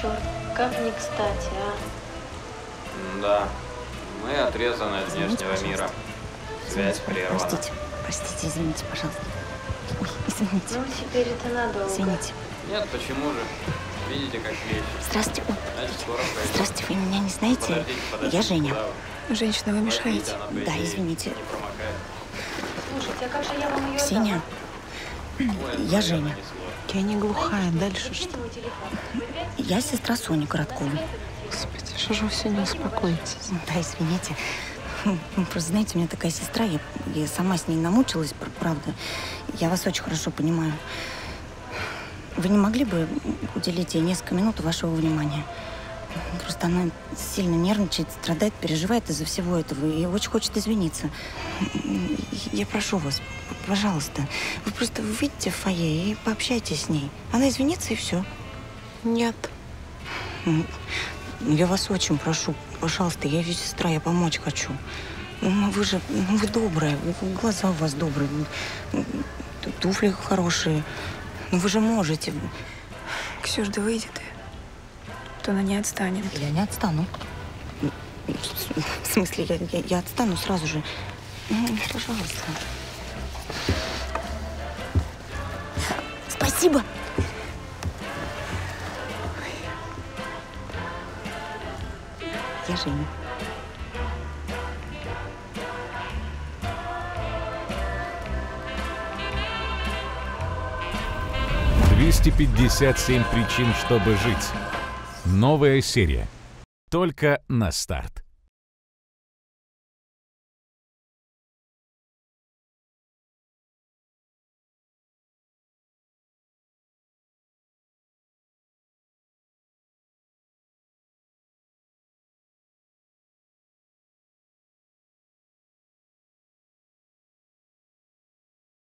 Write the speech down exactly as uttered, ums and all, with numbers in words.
черт, как не кстати, а? Да, мы отрезаны от извините, внешнего пожалуйста. Мира. Связь извините, прервана. Простите, простите, извините, пожалуйста. Ой, извините. Ну, теперь это надолго. Извините. Нет, почему же? Видите, как лечит. Здравствуйте. Значит, скоро здравствуйте, вы меня не знаете? Подождите, подождите, я Женя. Вы... Женщина, вы мешаете? Да, извините. Слушайте, а как же я вам ее Ксения. Ой, я Женя. Я не глухая. Дальше что? Я сестра Сони Коротковой. Господи, что же вы все не успокоитесь? Да, извините. Просто, знаете, у меня такая сестра, я, я сама с ней намучилась, правда. Я вас очень хорошо понимаю. Вы не могли бы уделить ей несколько минут вашего внимания? Просто она сильно нервничает, страдает, переживает из-за всего этого и очень хочет извиниться. Я прошу вас, пожалуйста, вы просто выйдите в фойе и пообщайтесь с ней. Она извинится, и все. Нет. Я вас очень прошу, пожалуйста, я ее сестра, я помочь хочу. Но вы же, вы добрая, глаза у вас добрые, туфли хорошие. Ну вы же можете. Ксюш, да выйди ты. Она не отстанет. Я не отстану. В смысле, я, я, я отстану сразу же. Пожалуйста. Спасибо. Я Женя. двести пятьдесят семь причин, чтобы жить. Новая серия. Только на старт.